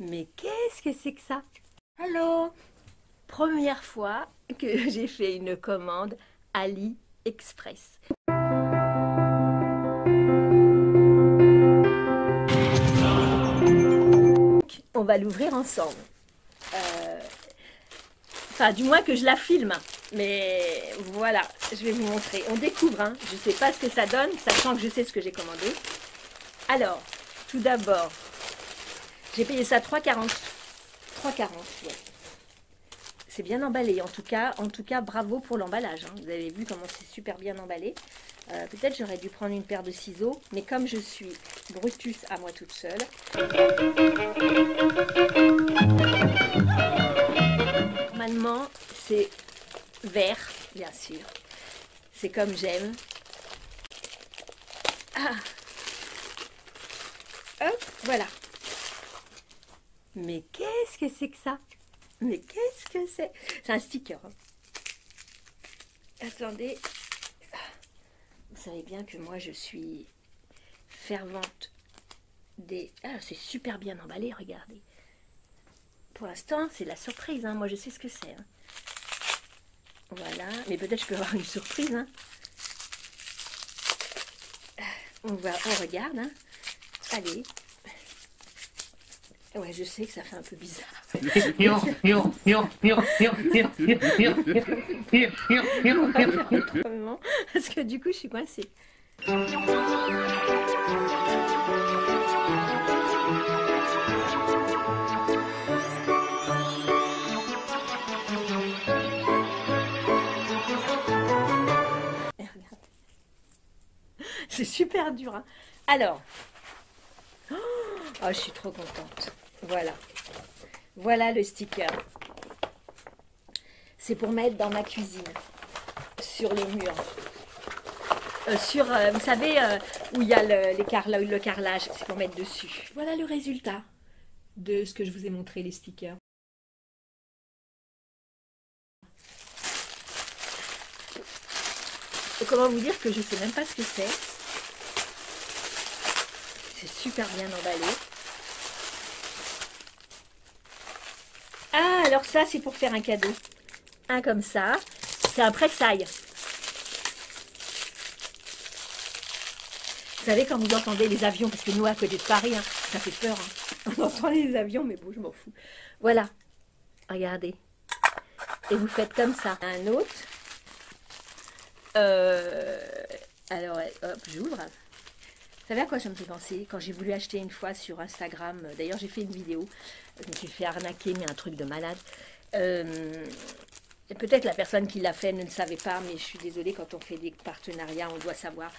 Mais qu'est-ce que c'est que ça? Allô? Première fois que j'ai fait une commande AliExpress. On va l'ouvrir ensemble. Enfin, du moins que je la filme. Mais voilà, je vais vous montrer. On découvre, hein. Je ne sais pas ce que ça donne, sachant que je sais ce que j'ai commandé. Alors, tout d'abord, j'ai payé ça 3,40. 3,40, ouais. C'est bien emballé. En tout cas, bravo pour l'emballage, hein. Vous avez vu comment c'est super bien emballé. Peut-être j'aurais dû prendre une paire de ciseaux, mais comme je suis Brutus à moi toute seule... Normalement, c'est vert, bien sûr. C'est comme j'aime. Ah. Hop, voilà. Mais qu'est-ce que c'est que ça? Mais qu'est-ce que c'est? C'est un sticker, hein. Attendez... Vous savez bien que moi je suis fervente des... Ah, c'est super bien emballé, regardez. Pour l'instant, c'est la surprise, hein. Moi je sais ce que c'est, hein. Voilà, mais peut-être je peux avoir une surprise, hein. On regarde, hein. Allez. Ouais, je sais que ça fait un peu bizarre. Parce que du coup, je suis coincée. C'est super dur, hein. Alors... Oh, je suis trop contente. Voilà. Voilà le sticker. C'est pour mettre dans ma cuisine. Sur les murs. Vous savez, où il y a le carrelage. C'est pour mettre dessus. Voilà le résultat de ce que je vous ai montré, les stickers. Et comment vous dire que je ne sais même pas ce que c'est. C'est super bien emballé. Ah, alors ça, c'est pour faire un cadeau. Un comme ça. C'est un pressail. Vous savez, quand vous entendez les avions, parce que nous, à côté de Paris, hein, ça fait peur, hein. On entend les avions, mais bon, je m'en fous. Voilà. Regardez. Et vous faites comme ça. Un autre. Alors, hop, j'ouvre. Vous savez à quoi ça me fait penser? Quand j'ai voulu acheter une fois sur Instagram, d'ailleurs j'ai fait une vidéo, je me suis fait arnaquer, mais un truc de malade. Peut-être la personne qui l'a fait ne le savait pas, mais je suis désolée, quand on fait des partenariats, on doit savoir.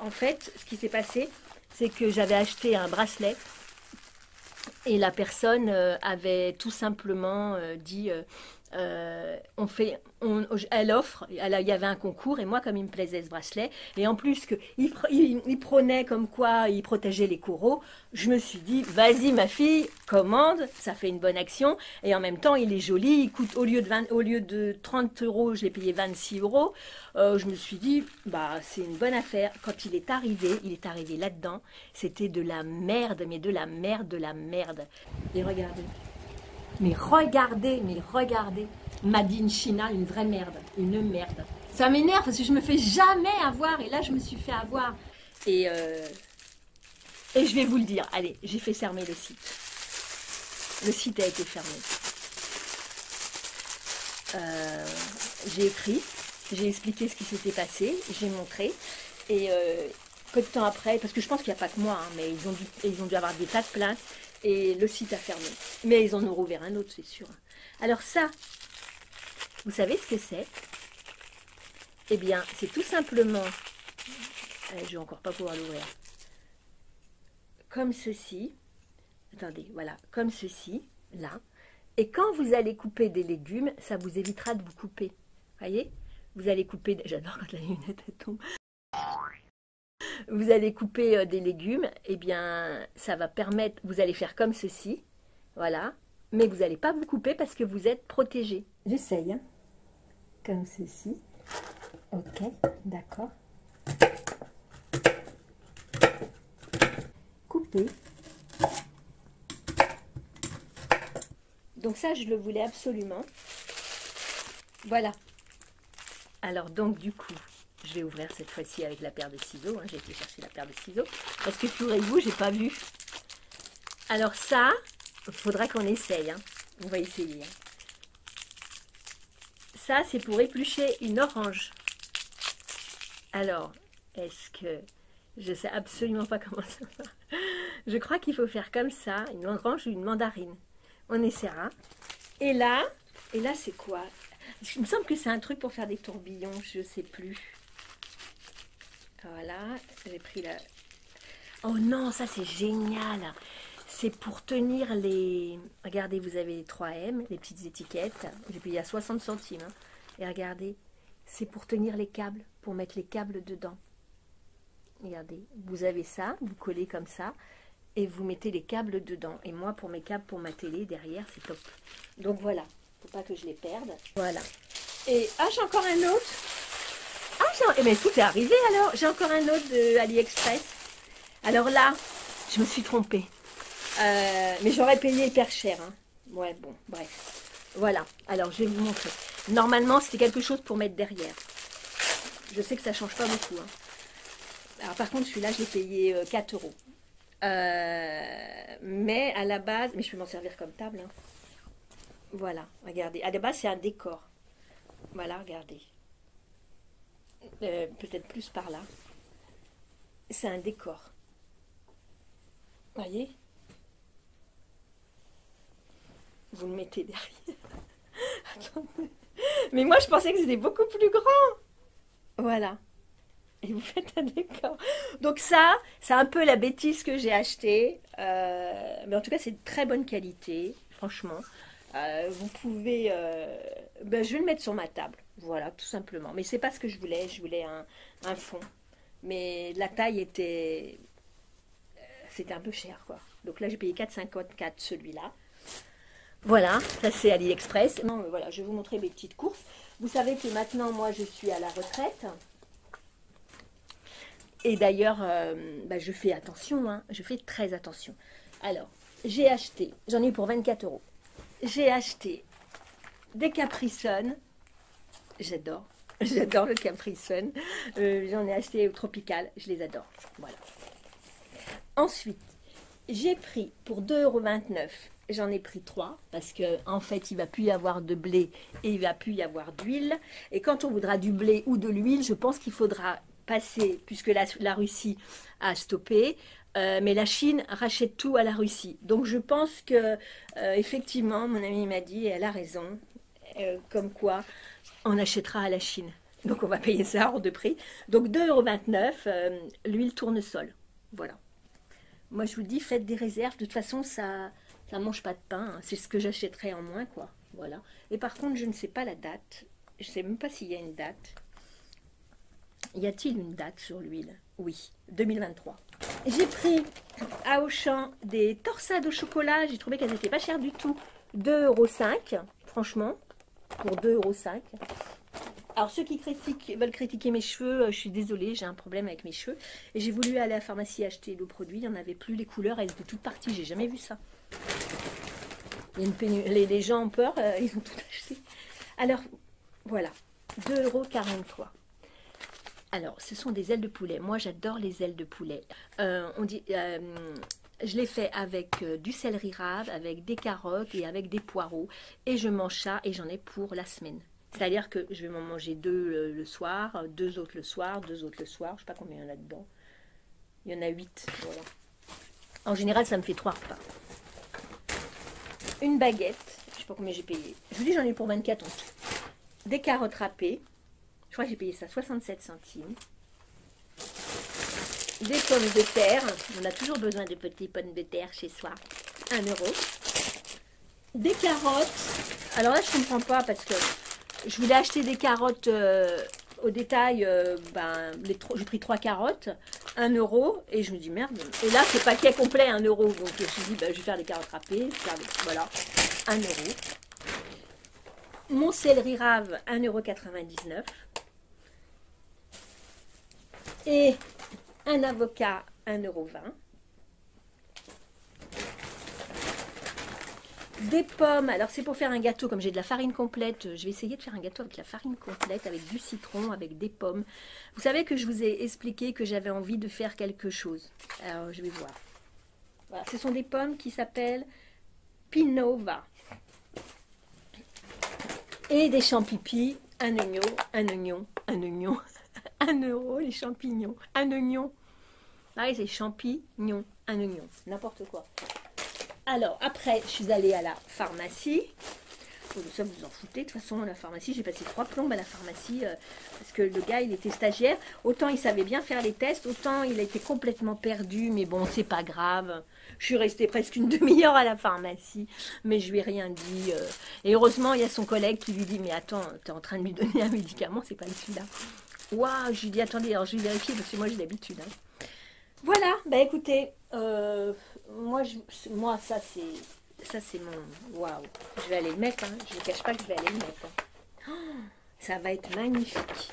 En fait, ce qui s'est passé, c'est que j'avais acheté un bracelet et la personne avait tout simplement dit... elle offre, il y avait un concours et moi comme il me plaisait ce bracelet et en plus qu'il prônait comme quoi il protégeait les coraux, je me suis dit vas-y ma fille, commande, ça fait une bonne action et en même temps il est joli, il coûte au lieu de 30 €, je l'ai payé 26 €, je me suis dit bah c'est une bonne affaire. Quand il est arrivé là-dedans, c'était de la merde, mais de la merde. Et regardez. Mais regardez, Made in China, une vraie merde, une merde. Ça m'énerve parce que je me fais jamais avoir et là je me suis fait avoir. Et je vais vous le dire, allez, j'ai fait fermer le site. Le site a été fermé. J'ai écrit, j'ai expliqué ce qui s'était passé, j'ai montré et peu de temps après, parce que je pense qu'il n'y a pas que moi, hein, mais ils ont dû avoir des tas de plaintes. Et le site a fermé. Mais ils en ont rouvert un autre, c'est sûr. Alors ça, vous savez ce que c'est? Eh bien, c'est tout simplement... je vais encore pas pouvoir l'ouvrir. Comme ceci. Attendez, voilà. Comme ceci, là. Et quand vous allez couper des légumes, ça vous évitera de vous couper. Voyez? Vous allez couper... J'adore quand la lunette tombe. Vous allez couper des légumes, eh bien, ça va permettre, vous allez faire comme ceci, voilà, mais vous n'allez pas vous couper parce que vous êtes protégé. J'essaye, hein. Comme ceci, ok, d'accord. Couper, Donc ça, je le voulais absolument. Voilà. Alors donc du coup, je vais ouvrir cette fois-ci avec la paire de ciseaux. Hein. J'ai été chercher la paire de ciseaux. Parce que figurez-vous, j'ai pas vu. Alors ça, il faudra qu'on essaye. Hein. On va essayer. Hein. Ça, c'est pour éplucher une orange. Alors, est-ce que... Je ne sais absolument pas comment ça va. Je crois qu'il faut faire comme ça, une orange ou une mandarine. On essaiera. Et là c'est quoi? Il me semble que c'est un truc pour faire des tourbillons, je ne sais plus. Voilà, j'ai pris la... Oh non, ça c'est génial. C'est pour tenir les... Regardez, vous avez les 3M, les petites étiquettes. J'ai payé à 60 centimes. Hein. Et regardez, c'est pour tenir les câbles, pour mettre les câbles dedans. Regardez, vous avez ça, vous collez comme ça et vous mettez les câbles dedans. Et moi, pour mes câbles, pour ma télé, derrière, c'est top. Donc voilà, faut pas que je les perde. Voilà. Et, ah, j'ai encore un autre. Ah, eh bien, tout est arrivé alors. J'ai encore un autre de AliExpress. Alors là, je me suis trompée. Mais j'aurais payé hyper cher. Hein. Ouais, bon, bref. Voilà, alors je vais vous montrer. Normalement, c'était quelque chose pour mettre derrière. Je sais que ça change pas beaucoup. Hein. Alors par contre, celui-là, je l'ai payé 4 euros. Mais à la base, mais je peux m'en servir comme table. Hein. Voilà, regardez. À la base, c'est un décor. Voilà, regardez. Peut-être plus par là. C'est un décor. Voyez? Vous le mettez derrière. Attendez. Mais moi, je pensais que c'était beaucoup plus grand. Voilà. Et vous faites un décor. Donc ça, c'est un peu la bêtise que j'ai achetée. Mais en tout cas, c'est de très bonne qualité, franchement. Vous pouvez... ben, je vais le mettre sur ma table. Voilà, tout simplement. Mais c'est pas ce que je voulais. Je voulais un fond. Mais la taille était... C'était un peu cher, quoi. Donc là, j'ai payé 4,54 celui-là. Voilà, ça c'est AliExpress. Non, mais voilà, je vais vous montrer mes petites courses. Vous savez que maintenant, moi, je suis à la retraite. Et d'ailleurs, bah, je fais attention, hein, je fais très attention. Alors, j'ai acheté, j'en ai eu pour 24 euros. J'ai acheté des Capri Sun. J'adore, j'adore le Capri Sun. J'en ai acheté au Tropical, je les adore. Voilà. Ensuite, j'ai pris pour 2,29 €, j'en ai pris 3 parce qu'en fait, il ne va plus y avoir de blé et il ne va plus y avoir d'huile. Et quand on voudra du blé ou de l'huile, je pense qu'il faudra... passer, puisque la Russie a stoppé, mais la Chine rachète tout à la Russie. Donc je pense que, effectivement, mon amie m'a dit, et elle a raison, comme quoi on achètera à la Chine. Donc on va payer ça hors de prix. Donc 2,29 €, l'huile tournesol. Voilà. Moi je vous dis, faites des réserves. De toute façon, ça ne mange pas de pain. Hein. C'est ce que j'achèterai en moins, quoi. Voilà. Et par contre, je ne sais pas la date. Je ne sais même pas s'il y a une date. Y a-t-il une date sur l'huile? Oui, 2023. J'ai pris à Auchan des torsades au chocolat. J'ai trouvé qu'elles n'étaient pas chères du tout. 2,05 €, franchement, pour 2,05 €. Alors, ceux qui veulent critiquer mes cheveux, je suis désolée, j'ai un problème avec mes cheveux. Et j'ai voulu aller à la pharmacie acheter le produit. Il n'y en avait plus, les couleurs, elles étaient toutes parties. J'ai jamais vu ça. Il y a une pénurie. Les gens ont peur, ils ont tout acheté. Alors, voilà, 2,43 €. Alors, ce sont des ailes de poulet. Moi, j'adore les ailes de poulet. Je les fais avec du céleri rave, avec des carottes et avec des poireaux. Et je mange ça et j'en ai pour la semaine. C'est-à-dire que je vais m'en manger 2 le soir, 2 autres le soir, 2 autres le soir. Je ne sais pas combien il y en a dedans. Il y en a 8. Voilà. En général, ça me fait 3 repas. Une baguette. Je ne sais pas combien j'ai payé. Je vous dis, j'en ai pour 24 en tout. Des carottes râpées. Je crois que j'ai payé ça 67 centimes. Des pommes de terre. On a toujours besoin de petites pommes de terre chez soi. 1 euro. Des carottes. Alors là, je ne comprends pas parce que je voulais acheter des carottes au détail. Ben, j'ai pris 3 carottes. 1 euro. Et je me dis merde. Et là, c'est paquet complet 1 euro. Donc je me suis dit, ben, je vais faire des carottes râpées. Voilà. 1 euro. Mon céleri rave, 1,99 €. Et un avocat, 1,20 €. Des pommes, alors c'est pour faire un gâteau, comme j'ai de la farine complète, je vais essayer de faire un gâteau avec la farine complète, avec du citron, avec des pommes. Vous savez que je vous ai expliqué que j'avais envie de faire quelque chose. Alors je vais voir. Voilà, ce sont des pommes qui s'appellent Pinova. Et des champipis, un oignon, 1 euro les champignons, un oignon. Ah, c'est champignons, un oignon, n'importe quoi. Alors, après, je suis allée à la pharmacie. Bon, ça, vous en foutez. De toute façon, à la pharmacie, j'ai passé 3 plombes à la pharmacie parce que le gars, il était stagiaire. Autant il savait bien faire les tests, autant il a été complètement perdu. Mais bon, c'est pas grave. Je suis restée presque une demi-heure à la pharmacie, mais je lui ai rien dit. Et heureusement, il y a son collègue qui lui dit « Mais attends, t'es en train de lui donner un médicament, c'est pas celui-là. » Waouh, je lui dis « Attendez, alors je vais vérifier parce que moi, j'ai l'habitude. Hein. » Voilà, bah écoutez, moi ça c'est mon... Waouh, je vais aller le mettre, hein. Je ne vous cache pas que je vais aller le mettre. Hein. Oh, ça va être magnifique.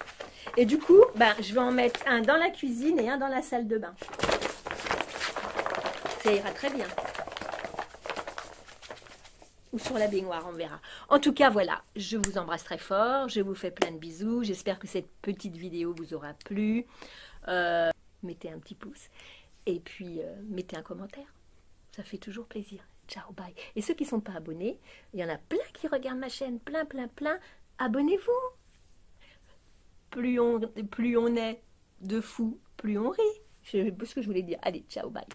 Et du coup, ben, je vais en mettre un dans la cuisine et un dans la salle de bain. Ça ira très bien. Ou sur la baignoire, on verra. En tout cas, voilà, je vous embrasse très fort, je vous fais plein de bisous, j'espère que cette petite vidéo vous aura plu. Mettez un petit pouce et puis mettez un commentaire. Ça fait toujours plaisir. Ciao, bye. Et ceux qui ne sont pas abonnés, il y en a plein qui regardent ma chaîne, plein. Abonnez-vous. Plus on est de fous, plus on rit. Je sais pas ce que je voulais dire. Allez, ciao, bye.